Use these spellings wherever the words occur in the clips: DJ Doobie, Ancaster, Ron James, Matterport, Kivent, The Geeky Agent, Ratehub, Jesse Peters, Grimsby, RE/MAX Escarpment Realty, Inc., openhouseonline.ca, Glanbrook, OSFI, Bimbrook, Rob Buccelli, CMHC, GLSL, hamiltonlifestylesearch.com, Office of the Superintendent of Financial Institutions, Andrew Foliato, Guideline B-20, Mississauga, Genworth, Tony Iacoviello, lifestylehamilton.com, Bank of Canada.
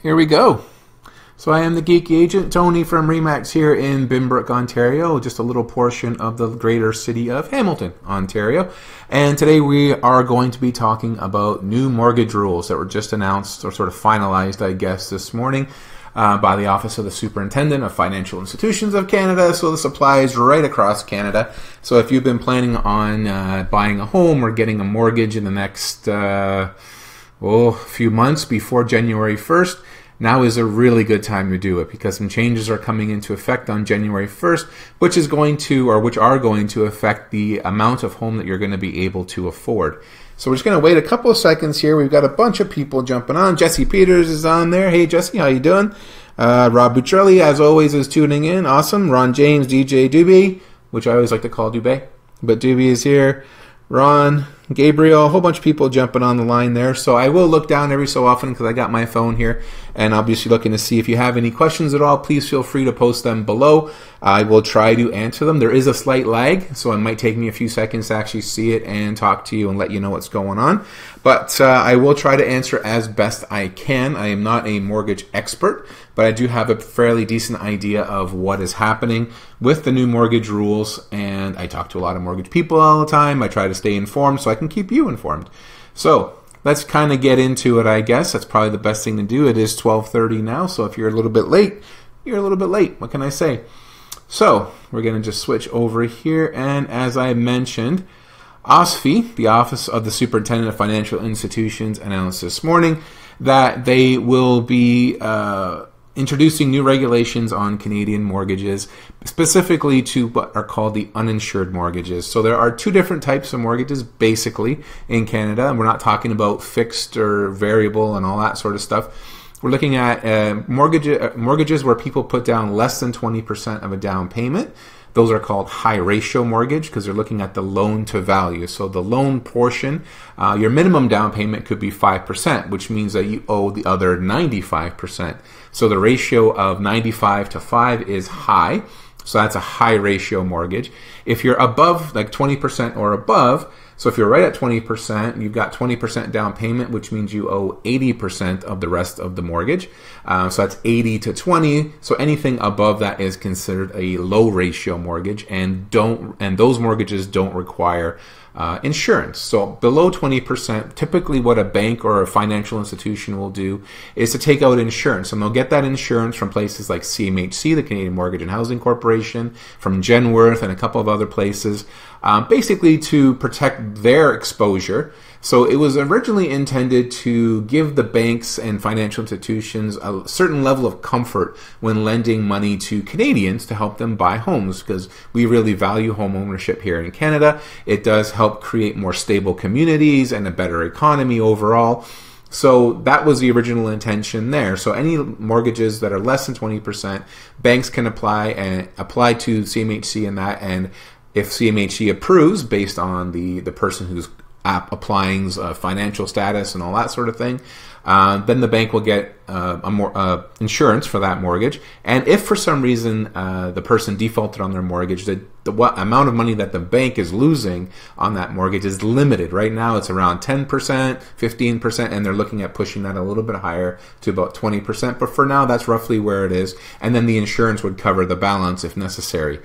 Here we go. So I am the Geeky Agent, Tony from RE/MAX here in Bimbrook, Ontario, just a little portion of the greater city of Hamilton, Ontario. And today we are going to be talking about new mortgage rules that were just announced or sort of finalized, I guess, this morning by the Office of the Superintendent of Financial Institutions of Canada. So this applies right across Canada. So if you've been planning on buying a home or getting a mortgage in the next few months before January 1st, now is a really good time to do it, because some changes are coming into effect on January 1st, which are going to affect the amount of home that you're going to be able to afford. So we're just going to wait a couple of seconds here. We've got a bunch of people jumping on. Jesse Peters is on there. Hey, Jesse, how you doing? Rob Buccelli, as always, is tuning in. Awesome. Ron James, DJ Doobie, which I always like to call Dubé, but Doobie is here. Ron, Gabriel, a whole bunch of people jumping on the line there. So I will look down every so often because I got my phone here, and I'll be looking to see if you have any questions at all. Please feel free to post them below. I will try to answer them. There is a slight lag, so it might take me a few seconds to actually see it and talk to you and let you know what's going on. But I will try to answer as best I can. I am not a mortgage expert, but I do have a fairly decent idea of what is happening with the new mortgage rules, and I talk to a lot of mortgage people all the time. I try to stay informed so I can keep you informed. So let's kind of get into it, I guess. That's probably the best thing to do. It is 12:30 now, so if you're a little bit late, you're a little bit late. What can I say? So we're going to just switch over here, and as I mentioned, OSFI, the Office of the Superintendent of Financial Institutions, announced this morning that they will be introducing new regulations on Canadian mortgages, specifically to what are called the uninsured mortgages. So there are two different types of mortgages basically in Canada, and we're not talking about fixed or variable and all that sort of stuff. We're looking at mortgages where people put down less than 20% of a down payment. Those are called high ratio mortgage because they're looking at the loan to value. So the loan portion, your minimum down payment could be 5%, which means that you owe the other 95%. So the ratio of 95 to 5 is high. So that's a high ratio mortgage. If you're above like 20% or above, so if you're right at 20%, you've got 20% down payment, which means you owe 80% of the rest of the mortgage. So that's 80 to 20. So anything above that is considered a low ratio mortgage, and those mortgages don't require insurance. So below 20%, typically what a bank or a financial institution will do is to take out insurance, and they'll get that insurance from places like CMHC, the Canadian Mortgage and Housing Corporation, from Genworth, and a couple of other places, basically to protect their exposure. So it was originally intended to give the banks and financial institutions a certain level of comfort when lending money to Canadians to help them buy homes, because we really value home ownership here in Canada. It does help create more stable communities and a better economy overall. So that was the original intention there. So any mortgages that are less than 20%, banks can apply to CMHC and that, and if CMHC approves based on the person who's applying's financial status and all that sort of thing, then the bank will get insurance for that mortgage. And if for some reason the person defaulted on their mortgage, what amount of money that the bank is losing on that mortgage is limited. Right now it's around 10%, 15%, and they're looking at pushing that a little bit higher to about 20%. But for now, that's roughly where it is. And then the insurance would cover the balance if necessary.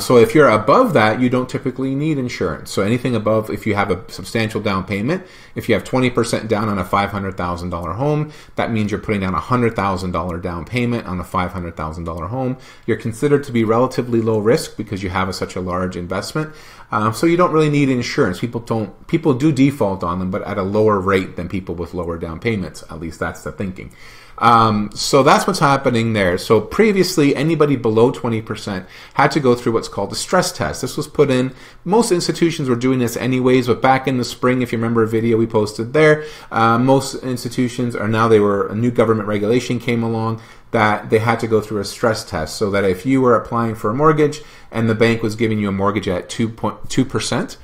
So if you're above that, you don't typically need insurance. So anything above, if you have a substantial down payment, if you have 20% down on a $500,000 home, that means you're putting down a $100,000 down payment on a $500,000 home. You're considered to be relatively low risk because you have such a large investment. So you don't really need insurance. People do default on them, but at a lower rate than people with lower down payments. At least that's the thinking. So that's what's happening there. So previously, anybody below 20% had to go through what's called a stress test. This was put in. Most institutions were doing this anyways, but back in the spring, if you remember a video we posted there, most institutions are now, a new government regulation came along that they had to go through a stress test, so that if you were applying for a mortgage and the bank was giving you a mortgage at 2.2%,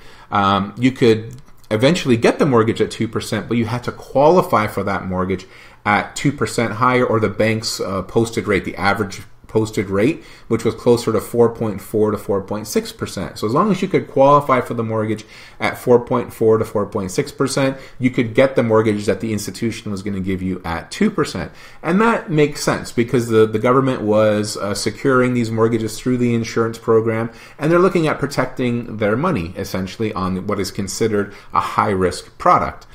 you could eventually get the mortgage at 2%, but you had to qualify for that mortgage at 2% higher, or the bank's posted rate, the average posted rate, which was closer to 4.4 to 4.6%. So as long as you could qualify for the mortgage at 4.4 to 4.6%, you could get the mortgage that the institution was going to give you at 2%. And that makes sense because the government was securing these mortgages through the insurance program, and they're looking at protecting their money essentially on what is considered a high-risk product.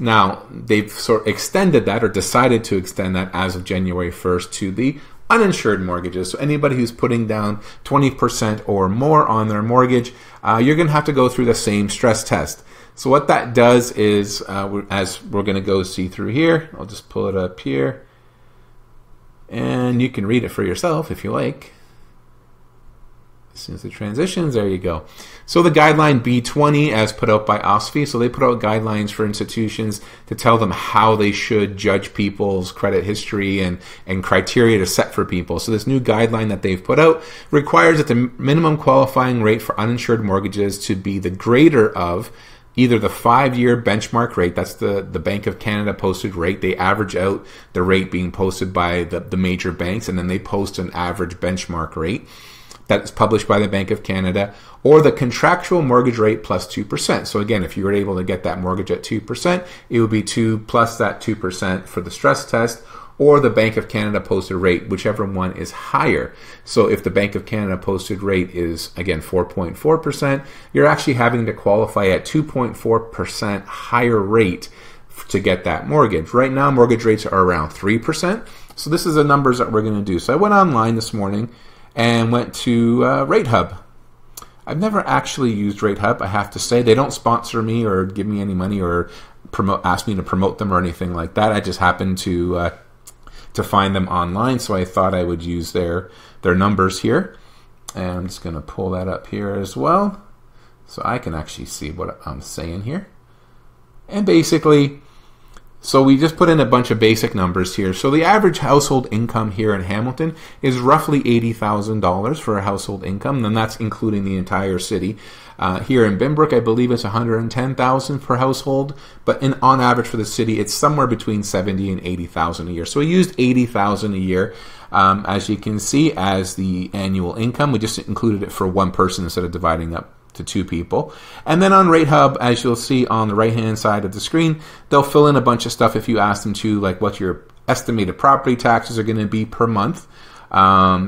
Now, they've sort of extended that or decided to extend that as of January 1st to the uninsured mortgages. So anybody who's putting down 20% or more on their mortgage, you're going to have to go through the same stress test. So what that does is, as we're going to go see through here, I'll just pull it up here, and you can read it for yourself if you like. As soon as the transitions, there you go. So the Guideline B-20 as put out by OSFI, so they put out guidelines for institutions to tell them how they should judge people's credit history and criteria to set for people. So this new guideline that they've put out requires that the minimum qualifying rate for uninsured mortgages to be the greater of either the 5-year benchmark rate, that's the Bank of Canada posted rate. They average out the rate being posted by the major banks, and then they post an average benchmark rate that's published by the Bank of Canada, or the contractual mortgage rate plus 2%. So again, if you were able to get that mortgage at 2%, it would be 2 plus that 2% for the stress test, or the Bank of Canada posted rate, whichever one is higher. So if the Bank of Canada posted rate is, again, 4.4%, you're actually having to qualify at 2.4% higher rate to get that mortgage. Right now, mortgage rates are around 3%. So this is the numbers that we're going to do. So I went online this morning and went to Ratehub. I've never actually used Ratehub, I have to say. They don't sponsor me or give me any money or ask me to promote them or anything like that. I just happened to find them online, so I thought I would use their numbers here. And I'm just going to pull that up here as well, so I can actually see what I'm saying here. And basically, so we just put in a bunch of basic numbers here. So the average household income here in Hamilton is roughly $80,000 for a household income, and that's including the entire city. Here in Bimbrook, I believe it's $110,000 per household, but on average for the city, it's somewhere between $70,000 and $80,000 a year. So we used $80,000 a year, as you can see, as the annual income. We just included it for one person instead of dividing up to two people. And then on Ratehub, as you'll see on the right hand side of the screen, they'll fill in a bunch of stuff if you ask them to, like what your estimated property taxes are going to be per month,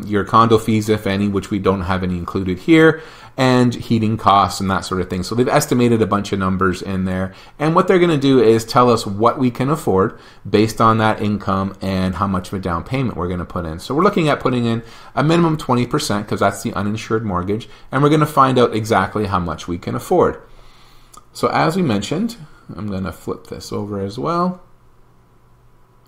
your condo fees, if any, which we don't have any included here, and heating costs and that sort of thing. So they've estimated a bunch of numbers in there, and what they're going to do is tell us what we can afford based on that income and how much of a down payment we're going to put in. So we're looking at putting in a minimum 20% because that's the uninsured mortgage, and we're going to find out exactly how much we can afford. So as we mentioned, I'm going to flip this over as well.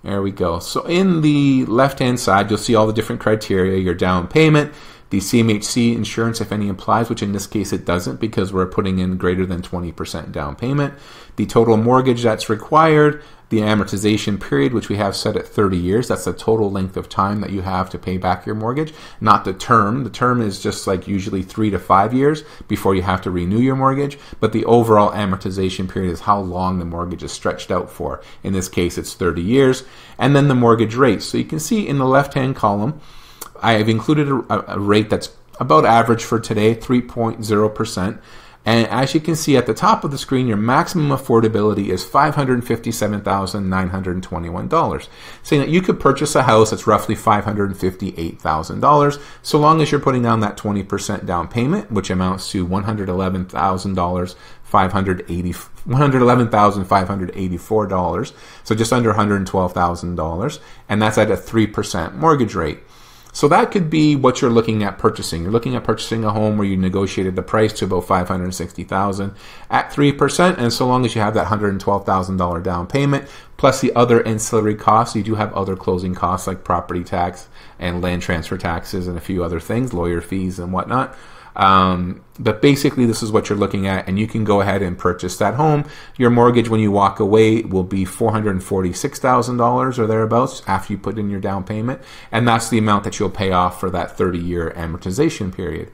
There we go. So in the left-hand side, you'll see all the different criteria, your down payment, the CMHC insurance, if any, applies, which in this case it doesn't because we're putting in greater than 20% down payment, the total mortgage that's required, the amortization period, which we have set at 30 years. That's the total length of time that you have to pay back your mortgage, not the term. The term is just like usually 3 to 5 years before you have to renew your mortgage, but the overall amortization period is how long the mortgage is stretched out for. In this case, it's 30 years. And then the mortgage rate. So you can see in the left-hand column, I have included a rate that's about average for today, 3.0%. And as you can see at the top of the screen, your maximum affordability is $557,921, saying that you could purchase a house that's roughly $558,000, so long as you're putting down that 20% down payment, which amounts to $111,584, so just under $112,000, and that's at a 3% mortgage rate. So that could be what you're looking at purchasing. You're looking at purchasing a home where you negotiated the price to about $560,000 at 3%, and so long as you have that $112,000 down payment, plus the other ancillary costs, you do have other closing costs like property tax and land transfer taxes and a few other things, lawyer fees and whatnot. But basically this is what you're looking at, and you can go ahead and purchase that home. Your mortgage when you walk away will be $446,000 or thereabouts after you put in your down payment, and that's the amount that you'll pay off for that 30-year amortization period.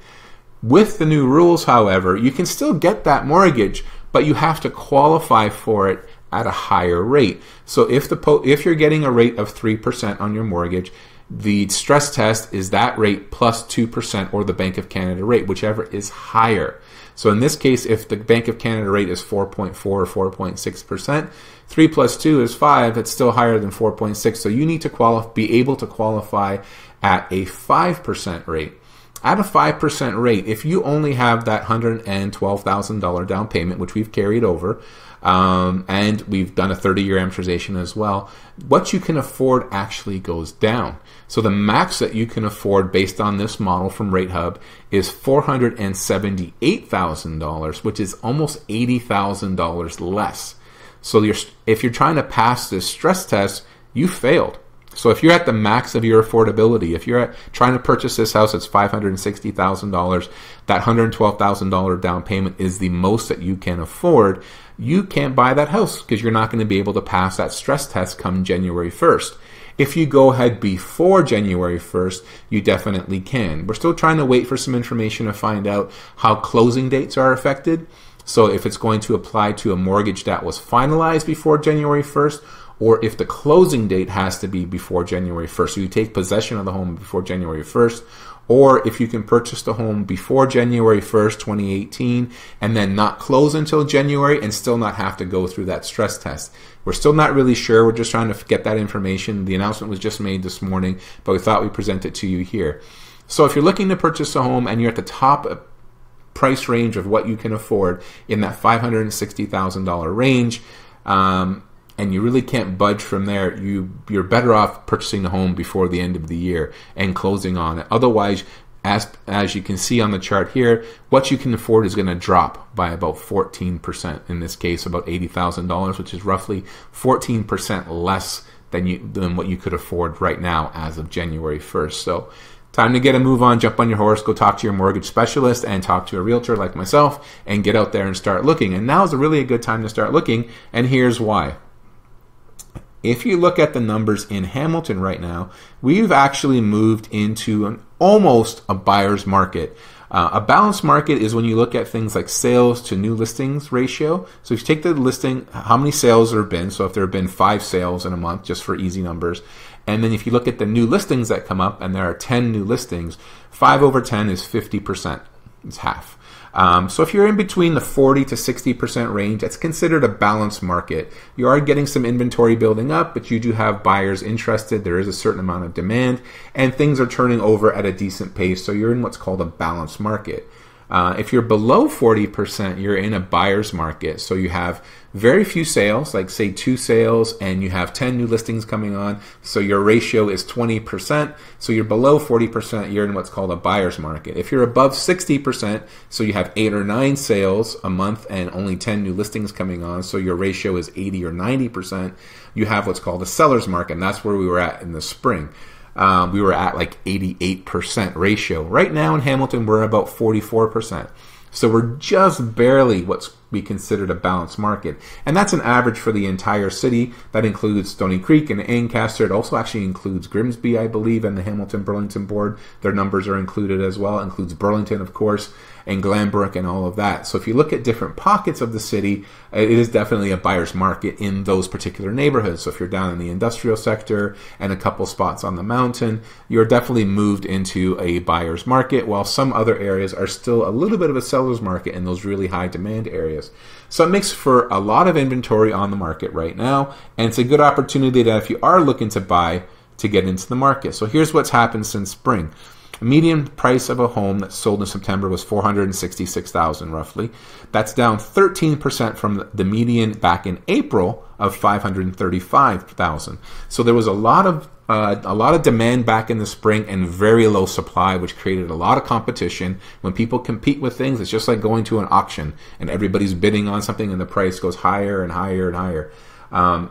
With the new rules, however, you can still get that mortgage, but you have to qualify for it at a higher rate. So if you're getting a rate of 3% on your mortgage, The stress test is that rate plus 2% or the Bank of Canada rate, whichever is higher. So in this case, if the Bank of Canada rate is 4.4 or 4.6%, 3 plus 2 is 5. It's still higher than 4.6. So you need to be able to qualify at a 5% rate. At a 5% rate, if you only have that $112,000 down payment, which we've carried over, and we've done a 30-year amortization as well, what you can afford actually goes down. So the max that you can afford based on this model from Ratehub is $478,000, which is almost $80,000 less. So if you're trying to pass this stress test, you failed. So if you're at the max of your affordability, if you're trying to purchase this house, it's $560,000, that $112,000 down payment is the most that you can afford, you can't buy that house because you're not going to be able to pass that stress test come January 1st. If you go ahead before January 1st, you definitely can. We're still trying to wait for some information to find out how closing dates are affected. So if it's going to apply to a mortgage that was finalized before January 1st, or if the closing date has to be before January 1st, so you take possession of the home before January 1st, or if you can purchase the home before January 1st, 2018, and then not close until January and still not have to go through that stress test. We're still not really sure. We're just trying to get that information. The announcement was just made this morning, but we thought we'd present it to you here. So if you're looking to purchase a home and you're at the top price range of what you can afford in that $560,000 range, and you really can't budge from there, you're better off purchasing the home before the end of the year and closing on it. Otherwise, as you can see on the chart here, what you can afford is going to drop by about 14%, in this case about $80,000, which is roughly 14% less than what you could afford right now as of January 1st. So time to get a move on, jump on your horse, go talk to your mortgage specialist and talk to a realtor like myself and get out there and start looking. And now is really a good time to start looking, and here's why. If you look at the numbers in Hamilton right now, we've actually moved into almost a buyer's market. A balanced market is when you look at things like sales to new listings ratio. So if you take the listing, how many sales there have been, so if there have been 5 sales in a month, just for easy numbers, and then if you look at the new listings that come up, and there are 10 new listings, 5 over 10 is 50%, it's half. So if you're in between the 40 to 60% range, that's considered a balanced market. You are getting some inventory building up, but you do have buyers interested. There is a certain amount of demand, and things are turning over at a decent pace. So you're in what's called a balanced market. If you're below 40%, you're in a buyer's market. So you have very few sales, like say 2 sales, and you have 10 new listings coming on. So your ratio is 20%. So you're below 40%, you're in what's called a buyer's market. If you're above 60%, so you have 8 or 9 sales a month and only 10 new listings coming on, so your ratio is 80 or 90%, you have what's called a seller's market. And that's where we were at in the spring. We were at like 88% ratio. Right now in Hamilton, we're about 44%. So we're just barely what's be considered a balanced market. And that's an average for the entire city. That includes Stony Creek and Ancaster. It also actually includes Grimsby, I believe, and the Hamilton-Burlington Board. Their numbers are included as well. It includes Burlington, of course, and Glanbrook and all of that. So if you look at different pockets of the city, it is definitely a buyer's market in those particular neighborhoods. So if you're down in the industrial sector and a couple spots on the mountain, you're definitely moved into a buyer's market, while some other areas are still a little bit of a seller's market in those really high demand areas. So it makes for a lot of inventory on the market right now, and it's a good opportunity that if you are looking to buy, to get into the market. So here's what's happened since spring. The median price of a home that sold in September was $466,000 roughly. That's down 13% from the median back in April of $535,000. So there was a lot of demand back in the spring and very low supply, which created a lot of competition. When people compete with things, it's just like going to an auction and everybody's bidding on something and the price goes higher and higher and higher.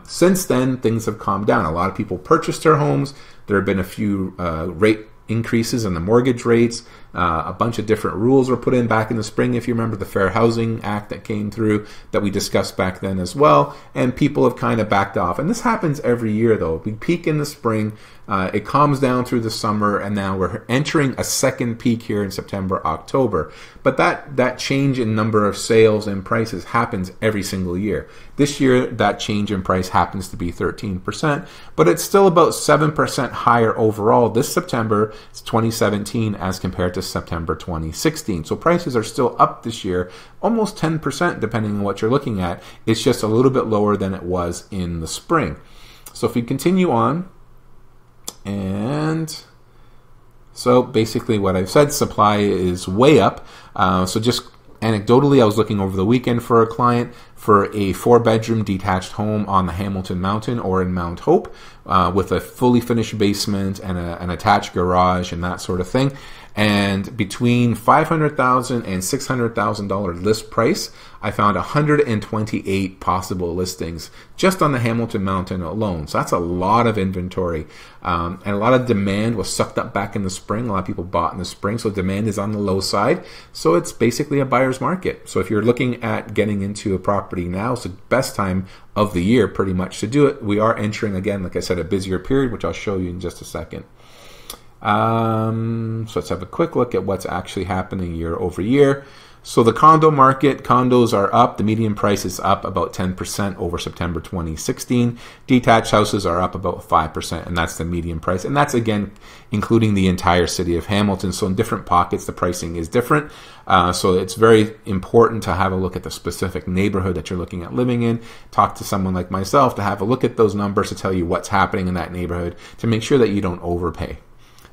Since then, things have calmed down. A lot of people purchased their homes. There have been a few rate increases in the mortgage rates. A bunch of different rules were put in back in the spring, if you remember, the Fair Housing Act that came through that we discussed back then as well, and people have kind of backed off. And this happens every year, though. We peak in the spring, it calms down through the summer, and now we're entering a second peak here in September, October. But that change in number of sales and prices happens every single year. This year, that change in price happens to be 13%, but it's still about 7% higher overall this September 2017 as compared to September 2016. So prices are still up this year, almost 10% depending on what you're looking at. It's just a little bit lower than it was in the spring. So if we continue on, and so basically what I've said, supply is way up. So just anecdotally, I was looking over the weekend for a client for a 4-bedroom detached home on the Hamilton Mountain or in Mount Hope with a fully finished basement and an attached garage and that sort of thing. And between $500,000 and $600,000 list price, I found 128 possible listings just on the Hamilton Mountain alone. So that's a lot of inventory. And a lot of demand was sucked up back in the spring. A lot of people bought in the spring, so demand is on the low side. So it's basically a buyer's market. So if you're looking at getting into a property now, it's the best time of the year pretty much to do it. We are entering, again, like I said, a busier period, which I'll show you in just a second. So let's have a quick look at what's actually happening year over year. So the condo market, condos are up. The median price is up about 10% over September 2016. Detached houses are up about 5%, and that's the median price. And that's, again, including the entire city of Hamilton. So in different pockets, the pricing is different. So it's very important to have a look at the specific neighborhood that you're looking at living in. Talk to someone like myself to have a look at those numbers to tell you what's happening in that neighborhood to make sure that you don't overpay.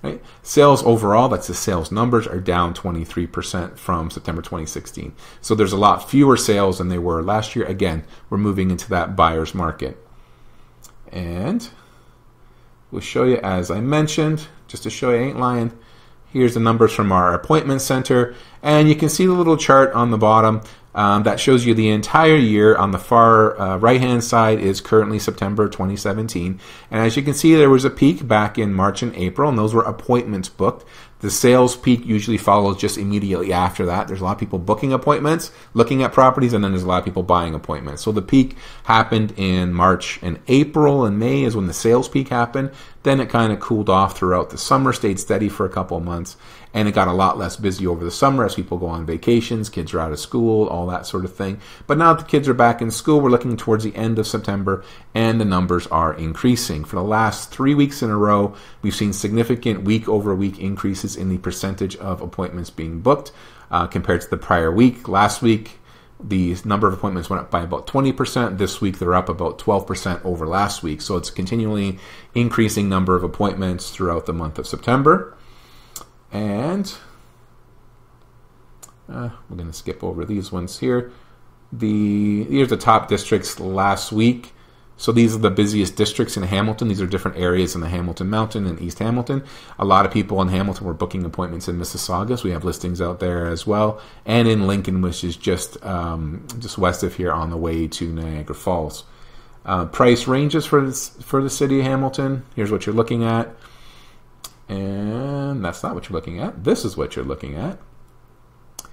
Right. Sales overall, that's the sales numbers, are down 23% from September 2016. So there's a lot fewer sales than they were last year. Again, we're moving into that buyer's market. And we'll show you, as I mentioned, just to show you I ain't lying, here's the numbers from our appointment center. And you can see the little chart on the bottom that shows you the entire year. On the far right-hand side is currently September 2017. And as you can see, there was a peak back in March and April, and those were appointments booked. The sales peak usually follows just immediately after that. There's a lot of people booking appointments, looking at properties, and then there's a lot of people buying appointments. So the peak happened in March and April, and May is when the sales peak happened. Then it kind of cooled off throughout the summer, stayed steady for a couple of months, and it got a lot less busy over the summer as people go on vacations, kids are out of school, all that sort of thing. But now that the kids are back in school, we're looking towards the end of September, and the numbers are increasing. For the last 3 weeks in a row, we've seen significant week-over-week increases in the percentage of appointments being booked compared to the prior week. Last week, the number of appointments went up by about 20%. This week, they're up about 12% over last week. So it's continually increasing number of appointments throughout the month of September. And we're going to skip over these ones here. Here's the top districts last week. So these are the busiest districts in Hamilton. These are different areas in the Hamilton Mountain and East Hamilton. A lot of people in Hamilton were booking appointments in Mississauga, so we have listings out there as well, and in Lincoln, which is just west of here on the way to Niagara Falls. Price ranges for the city of Hamilton. Here's what you're looking at. And that's not what you're looking at. This is what you're looking at.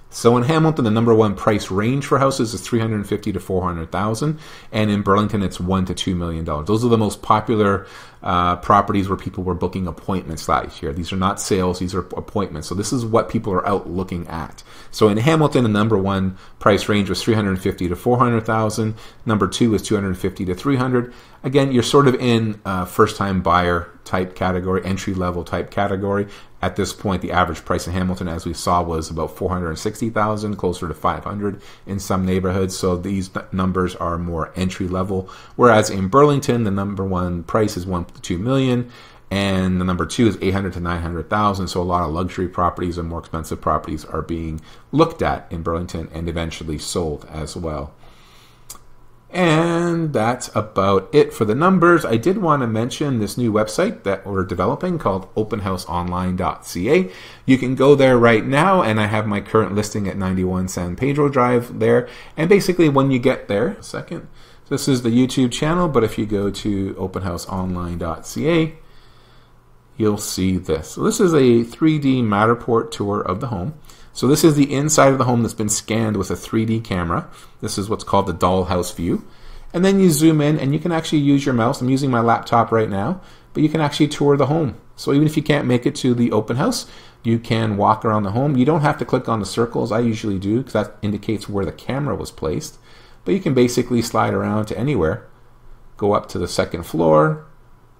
So in Hamilton, the number one price range for houses is $350,000 to $400,000, and in Burlington, it's $1 to $2 million. Those are the most popular properties where people were booking appointments last year. These are not sales, these are appointments. So this is what people are out looking at. So in Hamilton, the number one price range was $350,000 to $400,000. Number two is $250,000 to $300,000. Again, you're sort of in first-time buyer type category, entry-level type category. At this point, the average price in Hamilton, as we saw, was about $460,000, closer to $500,000 in some neighborhoods. So these numbers are more entry-level. Whereas in Burlington, the number one price is $1 to $2 million, and the number two is $800,000 to $900,000. So a lot of luxury properties and more expensive properties are being looked at in Burlington and eventually sold as well. And that's about it for the numbers. I did want to mention this new website that we're developing called openhouseonline.ca. You can go there right now, and I have my current listing at 91 San Pedro Drive there. And basically when you get there, this is the YouTube channel, but if you go to openhouseonline.ca, you'll see this. So this is a 3D Matterport tour of the home. So this is the inside of the home that's been scanned with a 3D camera. This is what's called the dollhouse view. And then you zoom in and you can actually use your mouse. I'm using my laptop right now, but you can actually tour the home. So even if you can't make it to the open house, you can walk around the home. You don't have to click on the circles. I usually do because that indicates where the camera was placed. But you can basically slide around to anywhere, go up to the second floor,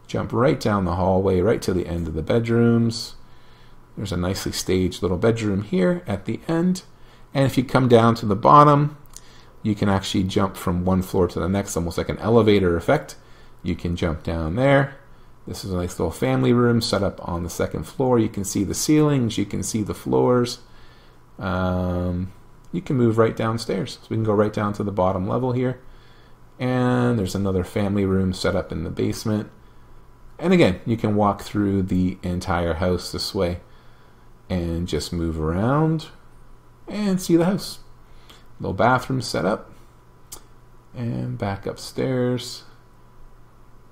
jump right down the hallway, right to the end of the bedrooms. There's a nicely staged little bedroom here at the end. And if you come down to the bottom, you can actually jump from one floor to the next, almost like an elevator effect. You can jump down there. This is a nice little family room set up on the second floor. You can see the ceilings, you can see the floors. You can move right downstairs. So we can go right down to the bottom level here. And there's another family room set up in the basement. And again, you can walk through the entire house this way and just move around and see the house. Little bathroom set up. And back upstairs,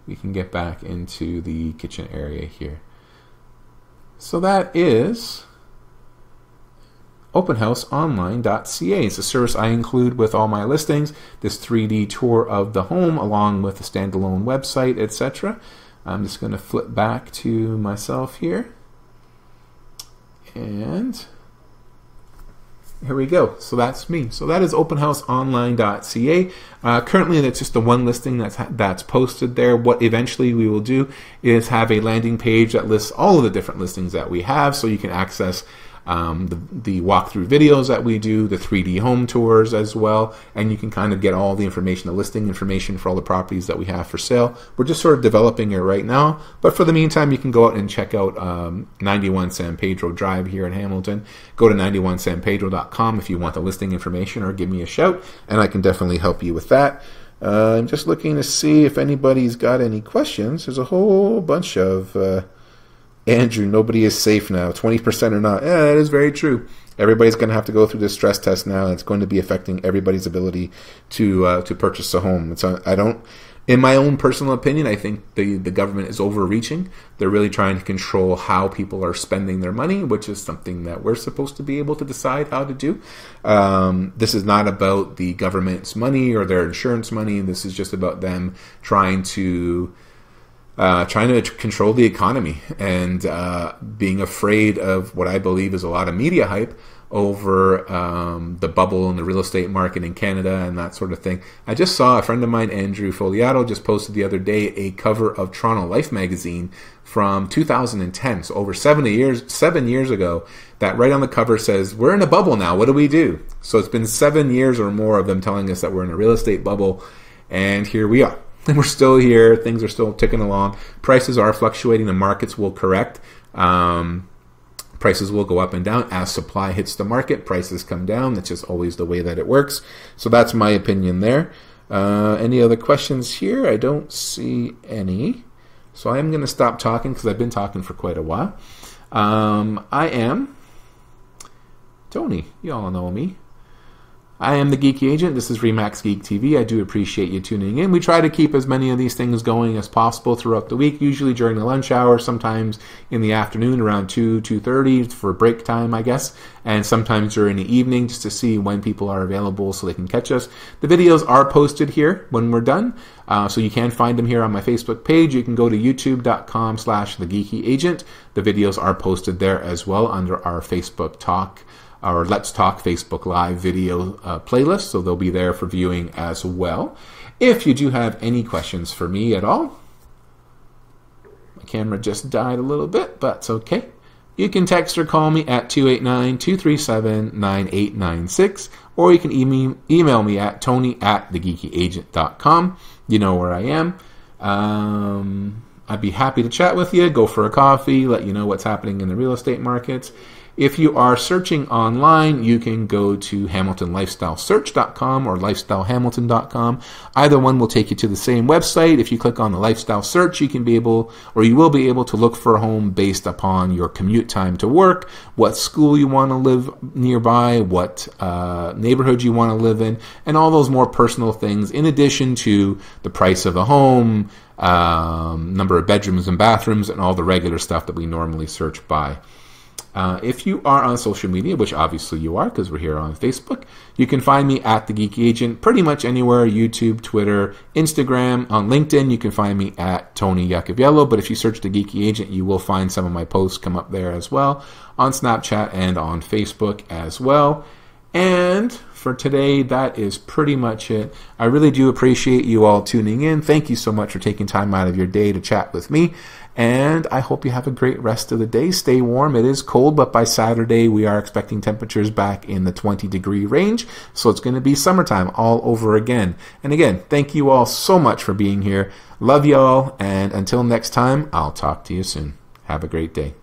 we can get back into the kitchen area here. So that is openhouseonline.ca. It's a service I include with all my listings, this 3D tour of the home along with the standalone website, etc. I'm just going to flip back to myself here. And here we go. So that's me. So that is openhouseonline.ca. Currently, that's just the one listing that's posted there. What eventually we will do is have a landing page that lists all of the different listings that we have, so you can access the walkthrough videos that we do, the 3D home tours as well, and you can kind of get all the information, the listing information for all the properties that we have for sale. We're just sort of developing it right now, but for the meantime, you can go out and check out 91 San Pedro Drive here in Hamilton. Go to 91sanpedro.com if you want the listing information, or give me a shout, and I can definitely help you with that. I'm just looking to see if anybody's got any questions. There's a whole bunch of Andrew, nobody is safe now, 20% or not. Yeah, that is very true. Everybody's going to have to go through this stress test now. And it's going to be affecting everybody's ability to purchase a home. And so I don't, in my own personal opinion, I think the government is overreaching. They're really trying to control how people are spending their money, which is something that we're supposed to be able to decide how to do. This is not about the government's money or their insurance money. This is just about them trying to control the economy and being afraid of what I believe is a lot of media hype over the bubble in the real estate market in Canada and that sort of thing. I just saw a friend of mine, Andrew Foliato, just posted the other day a cover of Toronto Life magazine from 2010, so over 7 years ago, that right on the cover says, "We're in a bubble now, what do we do?" So it's been 7 years or more of them telling us that we're in a real estate bubble, and here we are. And we're still here. Things are still ticking along. Prices are fluctuating. The markets will correct. Prices will go up and down. As supply hits the market, prices come down. That's just always the way that it works. So that's my opinion there. Any other questions here? I don't see any. So I'm going to stop talking because I've been talking for quite a while. I am Tony. You all know me. I am the Geeky Agent. This is RE/MAX Geek TV. I do appreciate you tuning in. We try to keep as many of these things going as possible throughout the week, usually during the lunch hour, sometimes in the afternoon around 2, 2:30 for break time, I guess, and sometimes during the evening just to see when people are available so they can catch us. The videos are posted here when we're done, so you can find them here on my Facebook page. You can go to youtube.com/thegeekyagent. The videos are posted there as well under our Facebook Talk, our Let's Talk Facebook Live video playlist, so they'll be there for viewing as well. If you do have any questions for me at all, my camera just died a little bit, but it's okay. You can text or call me at 289-237-9896, or you can email me at tony@thegeekyagent.com. You know where I am. I'd be happy to chat with you, go for a coffee, let you know what's happening in the real estate markets. If you are searching online, you can go to hamiltonlifestylesearch.com or lifestylehamilton.com. Either one will take you to the same website. If you click on the lifestyle search, you can be able, or you will be able to look for a home based upon your commute time to work, what school you want to live nearby, what neighborhood you want to live in, and all those more personal things, in addition to the price of the home, number of bedrooms and bathrooms, and all the regular stuff that we normally search by. If you are on social media, which obviously you are because we're here on Facebook, you can find me at The Geeky Agent pretty much anywhere, YouTube, Twitter, Instagram. On LinkedIn, you can find me at Tony Iacoviello, but if you search The Geeky Agent, you will find some of my posts come up there as well, on Snapchat and on Facebook as well. And for today, that is pretty much it. I really do appreciate you all tuning in. Thank you so much for taking time out of your day to chat with me. And I hope you have a great rest of the day. Stay warm. It is cold, but by Saturday, we are expecting temperatures back in the 20-degree range. So it's going to be summertime all over again. And again, thank you all so much for being here. Love you all. And until next time, I'll talk to you soon. Have a great day.